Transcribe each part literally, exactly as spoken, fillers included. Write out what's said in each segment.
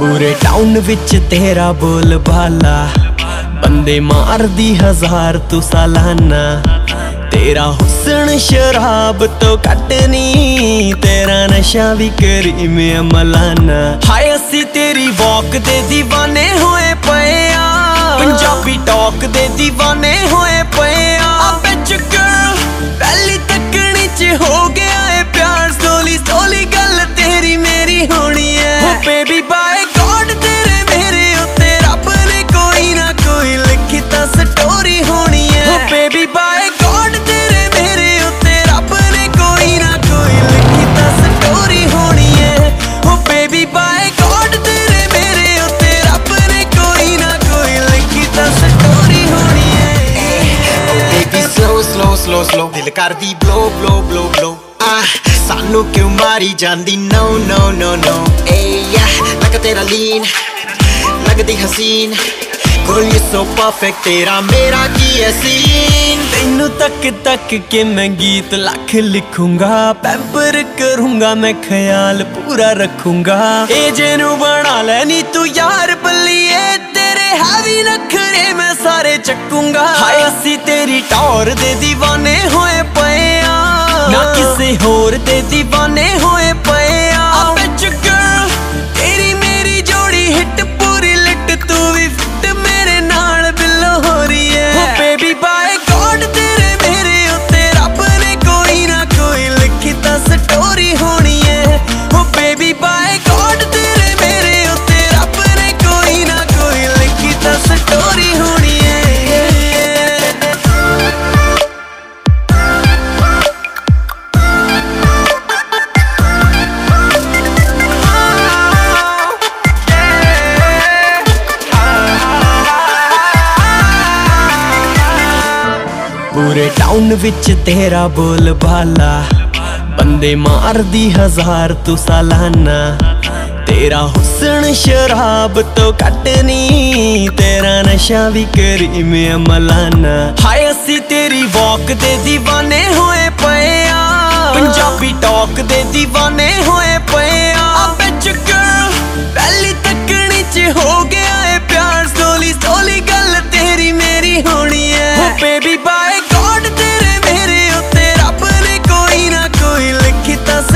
पूरे टाउन विच तेरा बोल भाला, बंदे मार दी हजार तू सालाना। तेरा हुस्न शराब तो कटनी, तेरा नशा भी करी में मलाना। हाय असी तेरी वॉक दे दीवाने होए पे, पंजाबी टॉक दे दीवाने होए पे। पहली तकनी च हो गया है प्यार, सोली सोली गल तेरी मेरी होनी है। बेबी बाय गॉड तेरे मेरे उत्ते रब ने कोई ना कोई लिखता स्टोरी होनी है। बेबी बाय गॉड तेरे मेरे उत्ते रब ने कोई ना कोई लिखता स्टोरी होनी है। ओ बेबी बाय गॉड तेरे मेरे उत्ते रब ने कोई ना कोई लिखता स्टोरी होनी है। स्लो स्लो स्लो स्लो दिल कर दी ब्लो ब्लो ब्लो ब्लो। सानू क्यों मारी जांदी नो नो नो नो। एया लग तेरा लीन लगती हसीन, Girl you so perfect तेरा मेरा की है सीन। तेनू तक तक के मैं गीत लाख लिखूंगा, पैम्पर करूंगा मैं ख्याल पूरा रखूंगा। ए जेनू बना लेनी तू यार बलिए, तेरे हैवी नखरे मैं सारे चकूंगा। हाय असी तेरी टौर दे दीवाने होए पे, ना किसे होर दे दीवाने होए पे। गर्ल तेरी मेरी जोड़ी हिट पूरी लिट, तू भी फिट मेरे नाल बिलो हो रही है। बेबी बाय गॉड तेरे मेरे उत्ते रब ने कोई ना कोई लिखी ता स्टोरी होनी है। ओ बेबी बाय गॉड तेरे मेरे उत्ते रब ने कोई ना कोई लिखी ता स्टोरी होनी है। पूरे टाउन विच तेरा बोल भाला, बंदे मार दी हजार तू सालाना। तेरा हुस्न शराब तो कटनी, तेरा नशा भी करी में मलाना। हाय असी तेरी वॉक दे दीवाने होए पे, पंजाबी टॉक दे दीवाने होए पे। गर्ल पहली तकनी च हो गया है प्यार, सोली सोली गल तेरी मेरी होनी है। बेबी बाय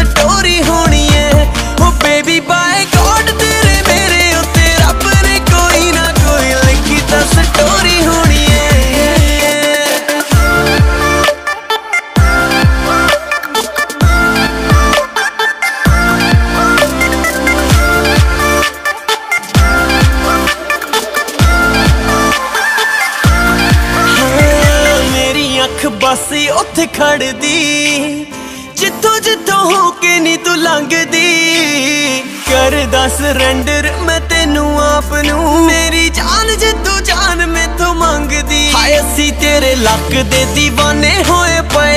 स्टोरी होनी है। ओ बेबी बाय गॉड तेरे मेरे उत्ते रब ने कोई ना कोई लिखी ता स्टोरी होनी है। मेरी अख बस उत्थे खड़ दी, जिथों जिथों होके नी तू लंघदी। कर दा सरेंडर मैं तेनू आप नू, मेरी जान जितू जान मैथों मंगदी। हाय असी तेरे लक दे दीवाने होए पे,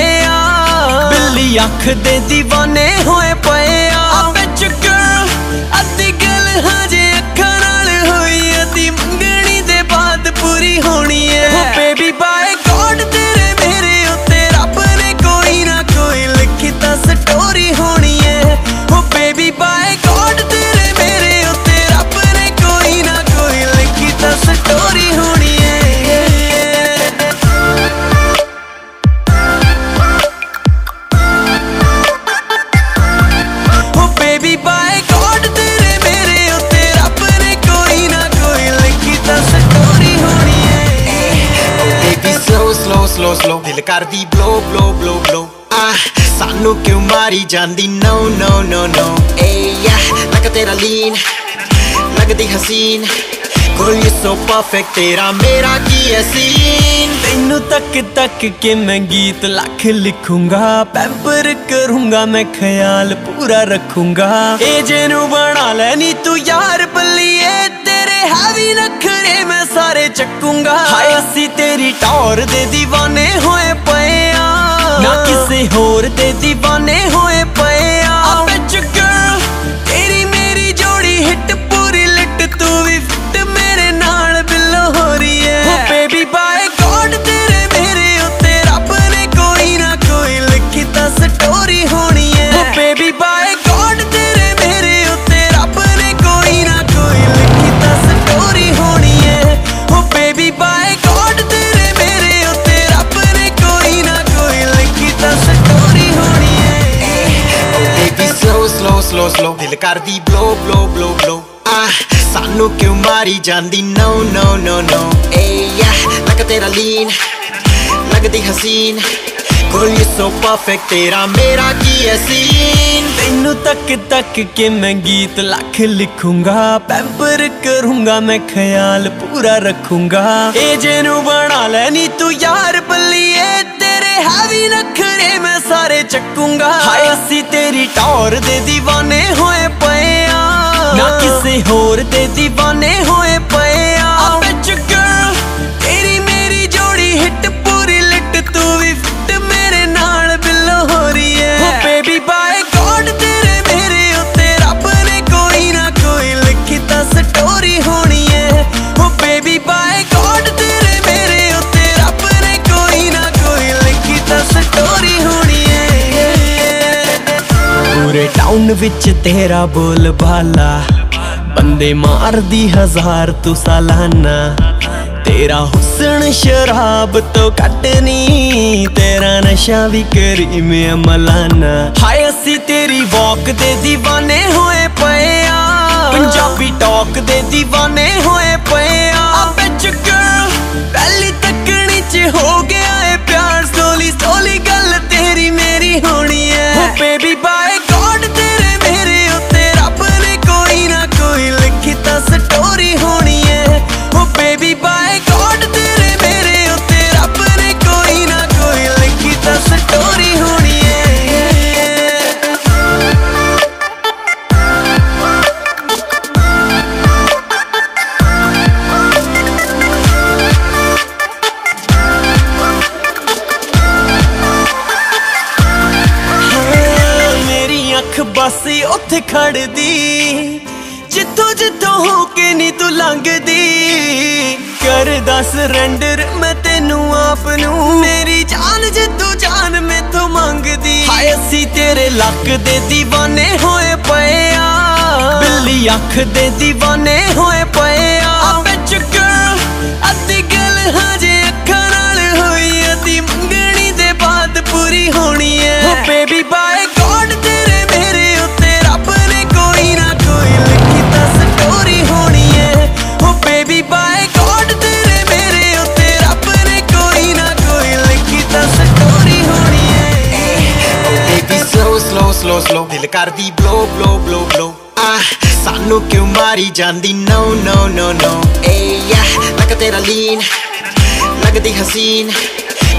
बिल्ली अख दे दीवाने होए पे। अद्धी गल हजे अखां नाल होई, अद्धी मंगणी दे बाद पूरी होनी है। बेबी बाय गॉड तेरे मेरे उत्ते रब ने कोई ना कोई किता स्टोरी होनी है। ओ बेबी बाय गॉड तेरे मेरे उत्ते रब ने कोई ना कोई लिखी ता स्टोरी होनी है। ओ बेबी बाय गॉड तेरे मेरे उत्ते रब ने कोई ना कोई लिखी ता स्टोरी होनी है। स्लो स्लो स्लो स्लो दिल कर दी ब्लो ब्लो ब्लो ब्लो। सानू क्यों मारी जांदी नो नो नो नो। एया लग तेरा लीन लगती हसीन, Girl you so perfect तेरा मेरा की है सीन। तेनू तक तक के मैं गीत लाख लिखूंगा, पैम्पर करूंगा मैं ख्याल पूरा रखूंगा। ए जेनू बना लेनी तू यार बलिए, तेरे हैवी नखरे मैं सारे चकूंगा। हाय असी तेरी टौर दे दीवाने होए पे, ना किसे होर दे दीवाने होए पे। गर्ल तेरी मेरी जोड़ी हिट पूरी लिट, तू भी फिट मेरे नाल बिलो हो रही है। बेबी बाय गॉड तेरे मेरे उत्ते रब ने कोई ना कोई लिखी ता स्टोरी होनी है। बेबी बाय गॉड तेरे मेरे उत्ते रब ने कोई ना कोई कर दी ब्लो ब्लो ब्लो ब्लो सानू क्यों मारी जांदी नो नो नो नो ए लग तेरा लीन लगती हसीन Girl you so perfect तेरा मेरा की है सीन तेनू तक तक के मैं गीत लाख लिखूंगा पैम्पर करूंगा मैं ख्याल पूरा रखूंगा ए जेनू बना लेनी तू यार बल्लिए तेरे हैवी नखरे मैं सारे चकूंगा हाय असी तेरी टौर दे दीवाने होए पए ना किसी होर दे दीवाने होए पए टाउन विच तेरा बोल भाला बंदे मार दी हजार तू सालाना तेरा हुस्न शराब तो कटनी तेरा नशा भी करी में मलाना हाय असी तेरी वॉक दे दीवाने होए पए पंजाबी टॉक दे दीवाने होए पए पहली तकनी च हो गया है प्यार सोली सोली गल तेरी मेरी होनी है बेबी बाय बसी उठ खड़ दी जितों जितों होके नी तू लंघ दी कर दस रेंडर मैं तेनू आप नू मेरी जान जितों जान मैं तू मांग दी हाय असी तेरे लक दे दीवाने होए पए बिल्ली अख दे दीवाने होए पए स्लो स्लो दिल कर दी ब्लो ब्लो ब्लो ब्लो सानू क्यों मारी जांदी नो नो नो नो ए लग तेरा लीन लगती हसीन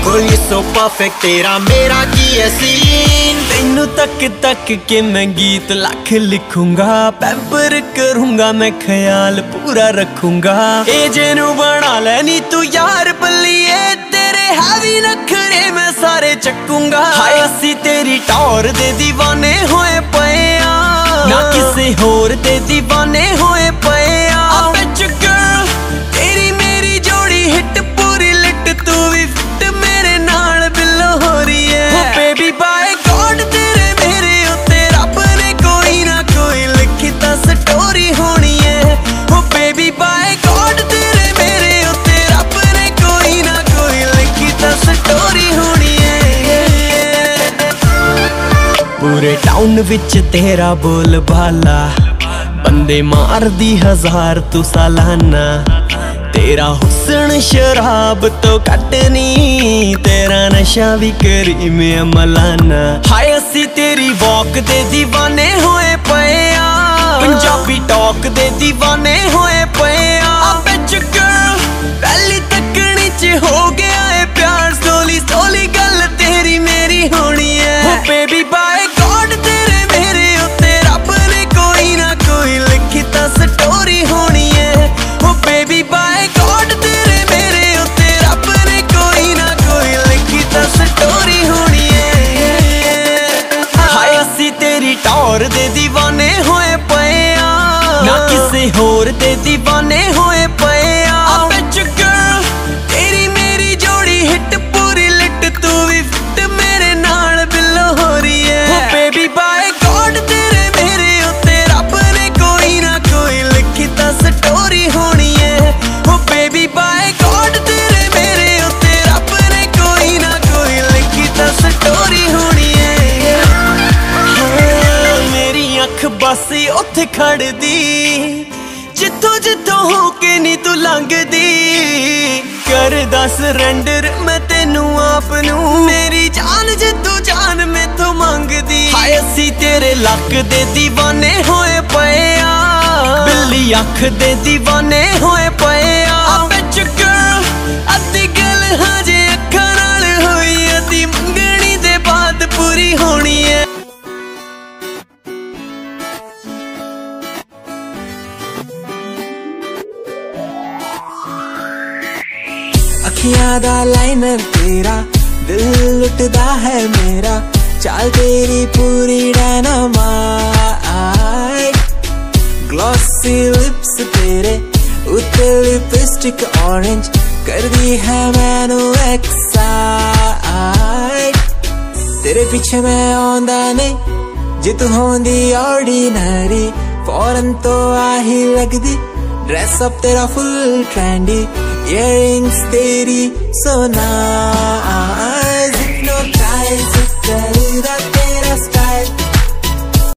Girl you so perfect तेरा मेरा की है सीन तेनू तक तक के मैं गीत लाख लिखूंगा पैम्पर करूंगा मैं ख्याल पूरा रखूंगा ए जेनू बना लेनी तू यार बल्लिए तेरे हैवी नखरे मैं सारे चकूंगा हाय असी तेरी टौर दे दीवाने होए पए ना किसी होर दे दीवाने होए पए तेरी मेरी जोड़ी हिट पूरी लिट तू भी फिट मेरे नाल बिलो हो रही है बेबी बाय गॉड तेरे मेरे उत्ते रब ने कोई ना कोई लिखी ता स्टोरी होनी है हो बेबी बाय गॉड तेरे मेरे उत्ते रब ने कोई ना कोई लिखी ता स्टोरी होनी है पूरे टाउन विच तेरा बोल भाला बंदे मार दी हजार तू सालाना तेरा हुस्न शराब तो कटनी तेरा नशा भी करी में मलाना हाय असी तेरी वॉक दे दीवाने होए पए पंजाबी टॉक दे दीवाने होए पए पहली तकनी च हो गया है प्यार सोली सोली गल तेरी मेरी होनी है बेबी बाय गॉड तेरे मेरे उत्ते रब ने कोई ना कोई लिखी ता स्टोरी होनी है हो बेबी बाय गॉड तेरे मेरे उत्ते रब ने कोई ना कोई लिखी ता स्टोरी होनी है हाय असी तेरी टौर दे दीवाने होए पए ना किसी होर दे दीवाने होए पए बसी ਉੱਥੇ ਖੜਦੀ ਜਿੱਥੋਂ ਜਿੱਥੋਂ ਹੋ ਕੇ ਨੀ ਤੂੰ ਲੰਘਦੀ ਕਰਦਾ ਸਰੈਂਡਰ ਮੈਂ ਤੈਨੂੰ ਆਪ ਨੂੰ ਮੇਰੀ ਜਾਨ ਜਿੱਦੋਂ ਜਾਨ ਮੈਥੋਂ ਮੰਗਦੀ ਹਾਏ ਅਸੀਂ ਤੇਰੇ ਲੱਕ ਦੇ دیਵਾਨੇ ਹੋਏ ਪਏ ਆ ਬਿੱਲੀ ਅੱਖ ਦੇ دیਵਾਨੇ ਹੋਏ ਪਏ ਆ अखियां दा लाइनर तेरा दिल लुटदा है मेरा चाल तेरी पूरी डायनामाइट ग्लॉसी लिप्स तेरे उत्ते लिपस्टिक ऑरेंज कर दी है मैनू एक्साइट तेरे पीछे मैं आंदा नहीं जे तू होंदी ऑर्डिनरी फौरन तो आही लगदी ड्रेस अप तेरा फुल ट्रेंडी Earrings तेरी सोना।